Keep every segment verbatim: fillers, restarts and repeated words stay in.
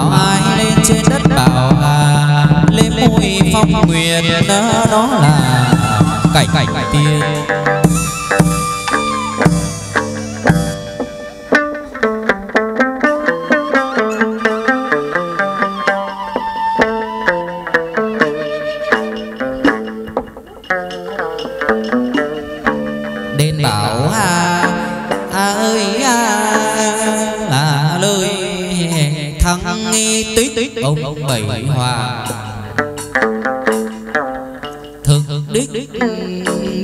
bảo ai lên trên đất bảo hà, lên mũi phong nguyệt đó là cảnh cảnh tiên. Ông bảy hòa thực đích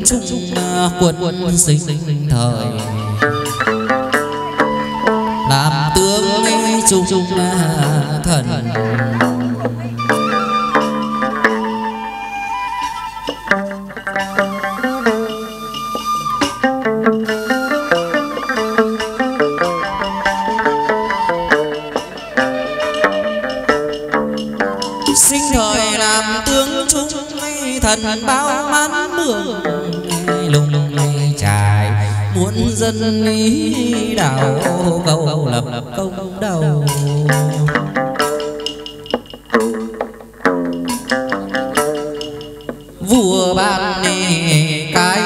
chung quân sinh thời, làm tướng chung thần thần bao man mường lung lung lay trải muốn dân ý đảo cầu lập công đầu. Vua ban này cái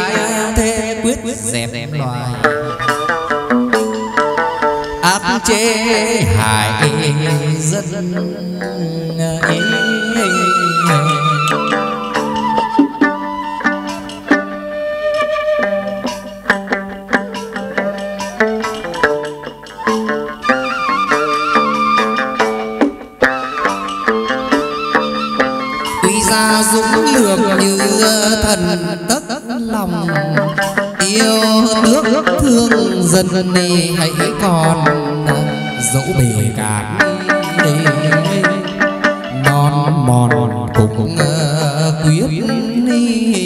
thế quyết dẹp loài áp chế hải dân ấy. Dũng lược như thần tất lòng yêu nước thương dân này, hãy còn dẫu bể cạn non mòn cùng quyết ni.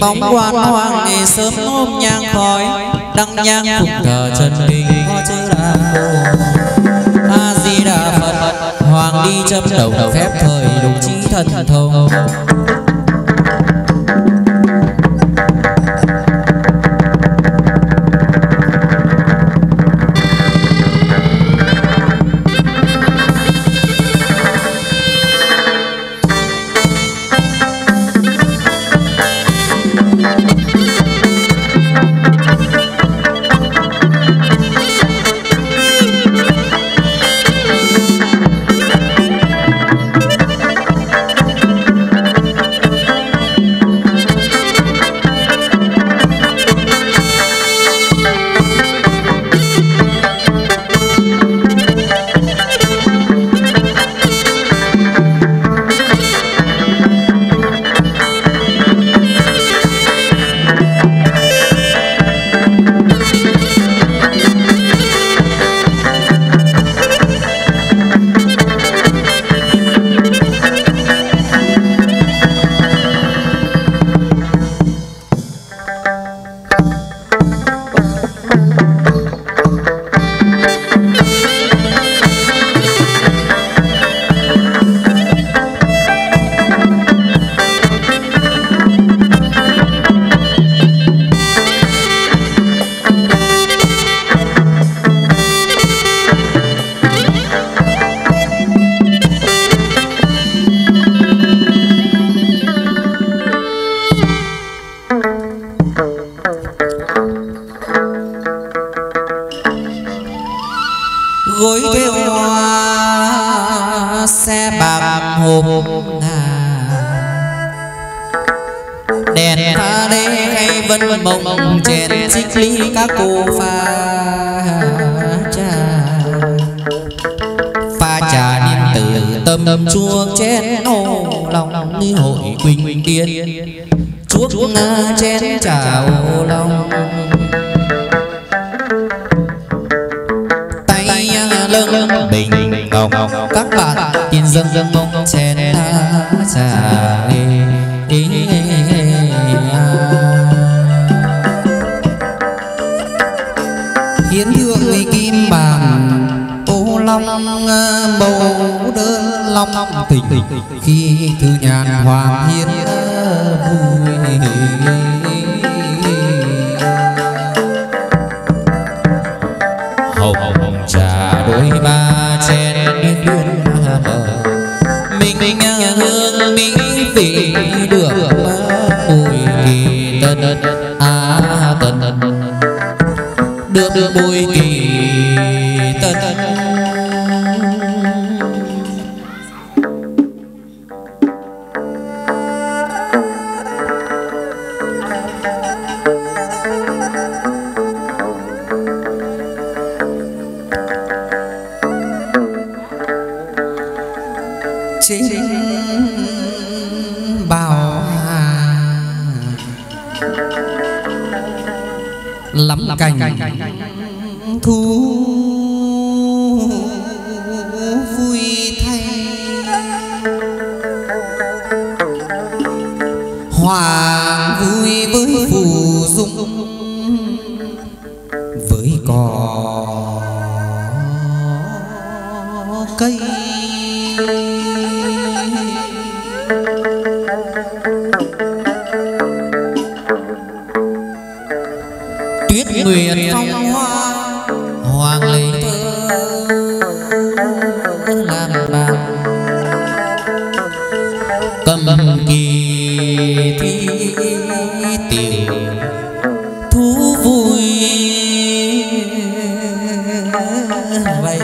Bóng quan hoàng ngày sớm ôm nhang khói, đăng nhang phục thờ chân kinh có chữ đạo A Di Đà Phật. Hoàng đi châm đầu phép thời đồng chí thần thông, xe bạc hộp ngà đèn pha đê hay vân mộng chèn xích ly các cô pha trà pha trà điện tử tâm chuông chén ô lòng như hội quỳnh tiên chuốc nga chén trà ô lòng tay lưng bình ngọc các bạn yên dân dân mộng chén trà hiến thượng uy kim bàn ô long bầu đơn long tình khi thư nhàn hoàng hiên vui hồng trà đôi ba chén đuyên mình mình hương mình vị được vui kỳ tân á tân được vui kỳ tân lắm cảnh thu vui thay hòa vui với phù dung với cỏ cây nguyện phong hoa hoàng lê thơ làm bạn cầm kỳ thi tìm thú vui vậy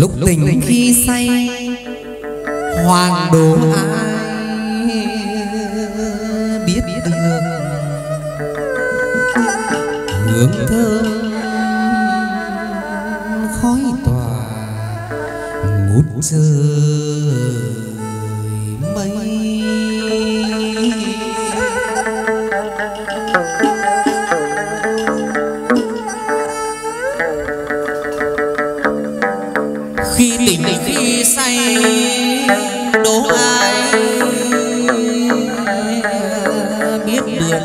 lúc tình khi say hoàng đồ ai biết đường hướng thơm khói tỏa ngút trời mây khi tỉnh khi say đố ai biết được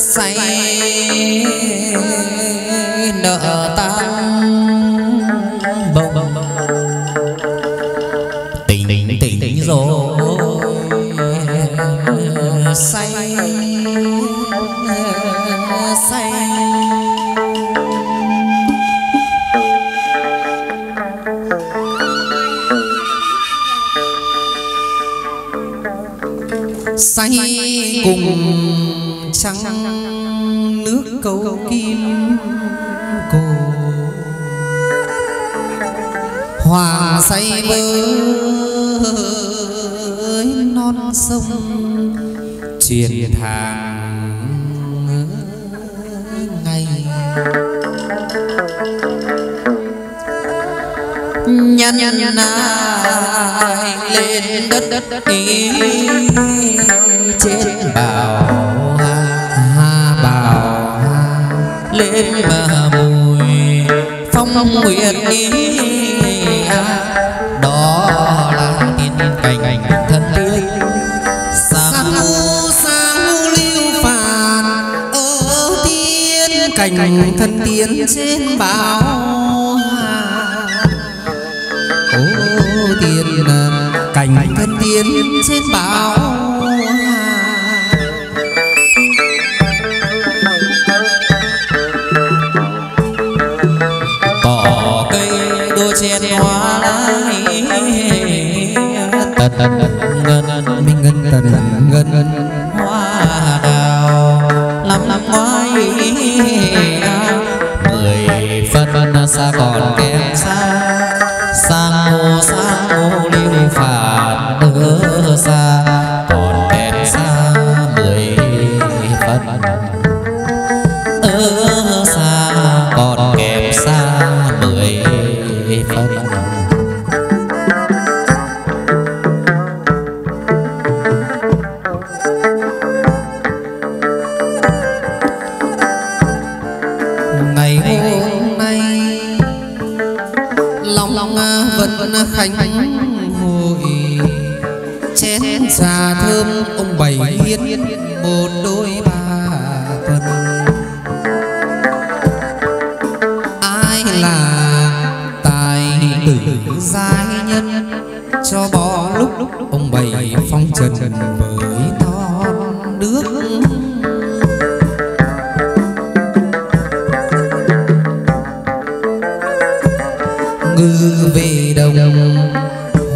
say nợ tan bồng tình tình tình rồi say say say cùng trắng nước cầu kim cổ hòa say với non sông truyền hàng ngày nhân nhân ai lên đất đất ý trên bảo ha bảo lên mà mùi phong nguyện ý đó là tiên cảnh thân tươi sa mu sa mu lưu phàn ở tiên cảnh thân tiên trên bảo tiên cảnh thân tiên trên bảo cỏ cây đua chen hoa lái tần ngân minh ngân tần ngân hoa đào năm ngoái người phân xa còn kém xa, sang ngô sang ngô lưu phản ở xa còn kém xa mười phân, ở xa còn kém xa mười phân. Khánh hội chén trà thơm ông bảy hiến một đôi ba phần, ai là tài tử giai nhân cho bó lúc ông bảy phong trần với non nước. Ngư về đồng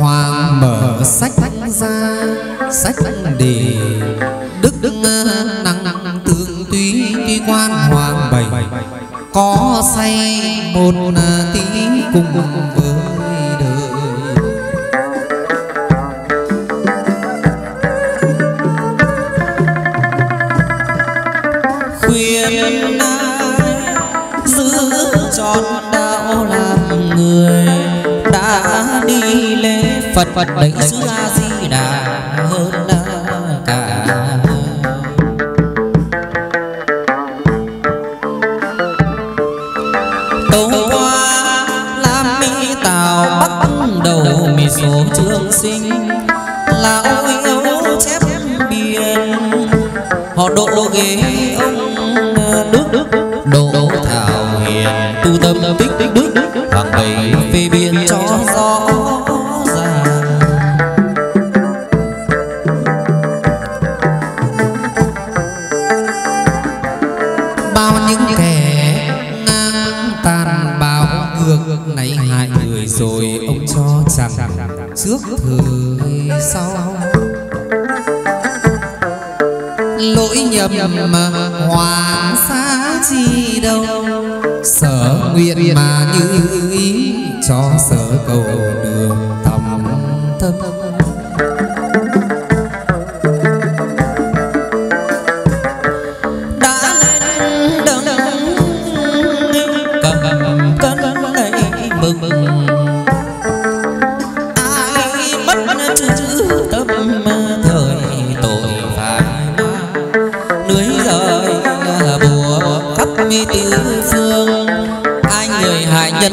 hoàng mở sách ra sách để đức đức nặng nặng tương túy quan hoàng bảy có say một tí cùng với đời. Khuyên giữ trọn đạo làm người đã đi lễ Phật Phật đẩy xứ A Di Đà hơn cả. Tâu hoa Lam Mỹ Tào Bắc đầu mì số trường sinh là ôi ấu chép biển họ độ độ ghế ông nước đức độ thảo hiền tu tâm tích tích đức hoàng bảy phê biên cho rõ ràng. Bao những kẻ ngang tàn bạo ngược này hại người rồi ông cho rằng trước thời sau lỗi nhầm mà hòa xa chi đâu, sở nguyện mà như ý cho sở cầu đường thầm thâm. Đã lên đấng cầm cân này mừng mừng ai mất chữ tâm thời tội lưới rời bùa khắp mi tứ phương ai người hại nhân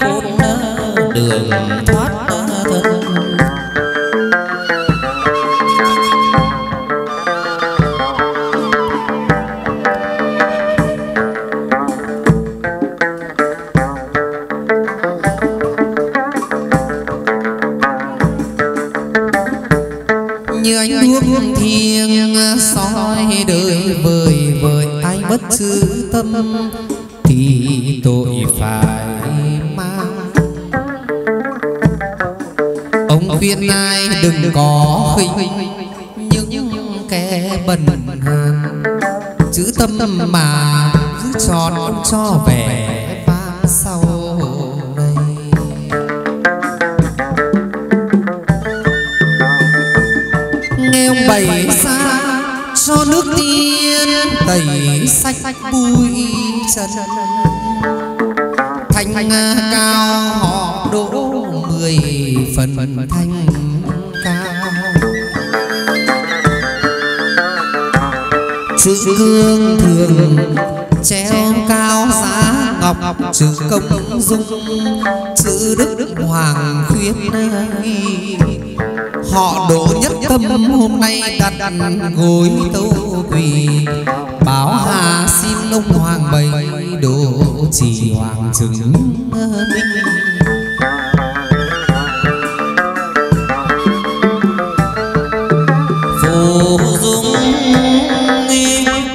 khốn đường thoát thân. Như anh nước thiêng soi đời vời vời ai bất chữ tâm thì tội phải mang. Ông khuyên ai đừng có khinh những kẻ bần hàn, chữ tâm mà giữ tròn cho vẻ vang sau. Bảy xa cho nước tiên tẩy sạch bụi trần, thanh cao họ đỗ mười phần thanh cao. Chữ cương thường treo cao giá ngọc, chữ công dung chữ đức đức hoàng khuyết nghi. Họ đổ nhất tâm hôm nay đặt gối tâu quỳ báo hà xin ông hoàng bảy đổ chỉ hoàng chứng. Phù dung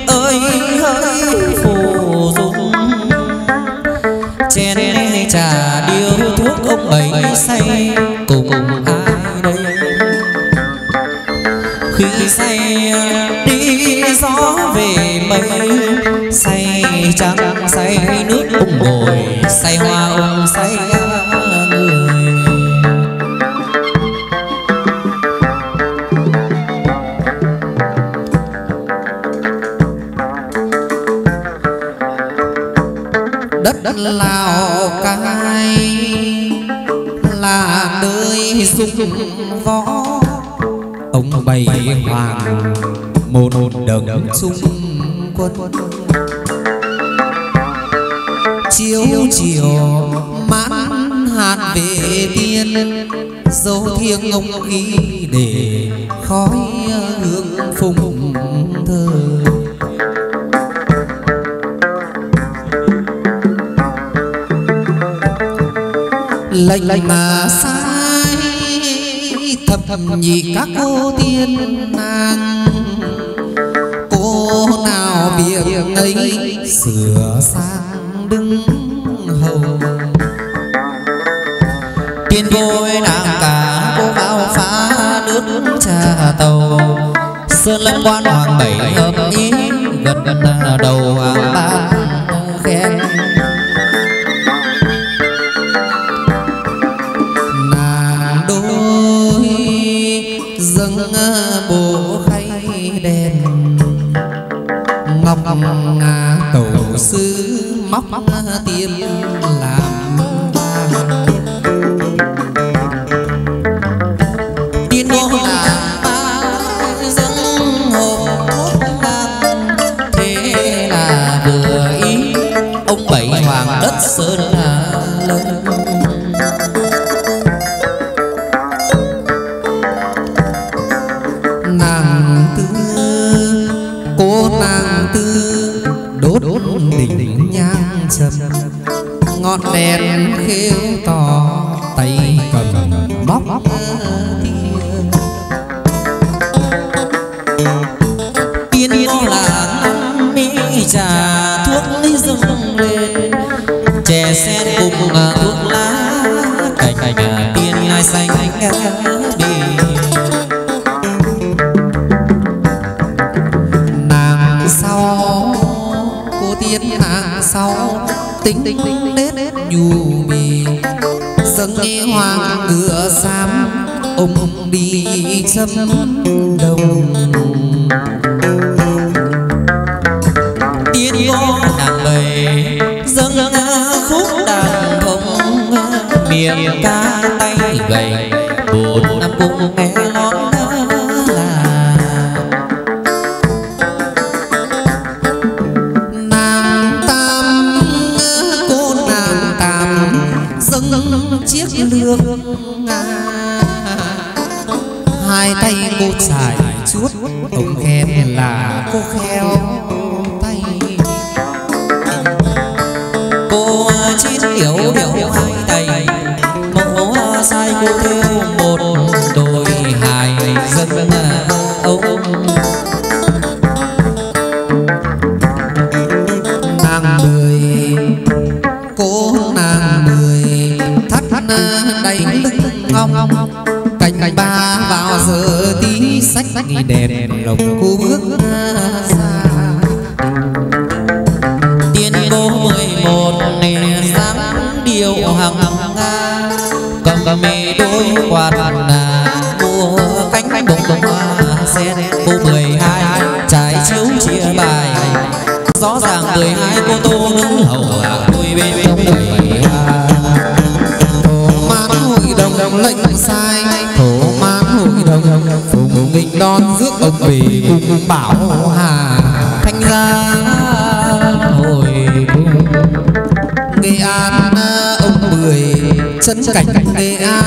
ơi ơi phù dung chén trà điếu thuốc ông bảy say cùng ai khi say đi gió về mây, say trắng say nước ông ngồi, say hoa ông say người. Đất đất Lào Cai là nơi dùng võ ông bày hoàng một đồng chung quân. Chiều chiều mãn hạt về tiên, dấu thiêng ông khí để khói hương phùng thơ. Lệnh lệnh mà sai thầm thầm nhị các cô tiên nàng, cô nào việc ấy sửa sang đứng hầu. Tiên vôi nàng cả cô bao phá nước trà tàu, sơn lâm quan hoàng bảy hợp ý gần gần đầu hoàng ba khen. Bộ khay đèn ngọc ngà cầu sư móc tiêm làm tiên vô là ba dâng hộp vàng. Thế là vừa ý ông bảy hoàng đất sơn là lớn. Ngọn đèn khêu tỏ tay cầm bóc bóc tiên ngô là mỹ trà thuốc lý rung lên chè sen cùng thuốc lá cành tiên ngai xanh bì. Nàng sau cô tiên nàng sau tính tính đết đết nhu mì dâng nghe hoàng ngựa xám ông đi chấm đồng. Tiên ngô đàn bầy dâng khúc đàn ông miệng ca tay gầy bốn năm cung nghe lót là chiếc lương nga. Hai tay cô trải chuốt ông khen là cô khéo tay. Cô chín hiểu hiểu hai tay mẫu sai cô theo một đôi hài dân ông. Nàng mười cô nàng mười đầy lưng ngong cành cành ba vào giờ tí sách đèn lồng cô bước xa. Tiên cô mười một nè dám điều hằng nga, cầm cầm mê đôi quạt là mua cánh cánh bông bông hoa sen. Cô mười hai trải chiếu chia bài rõ ràng mười hai cô tô nữ hầu tôi bên trong mười hai. Đồng lệnh sai thổ mang hội đồng phùng nghịch non rước ông về cùng bảo hà thanh ra hồi Nghệ An. Ông mười chân cảnh Nghệ An.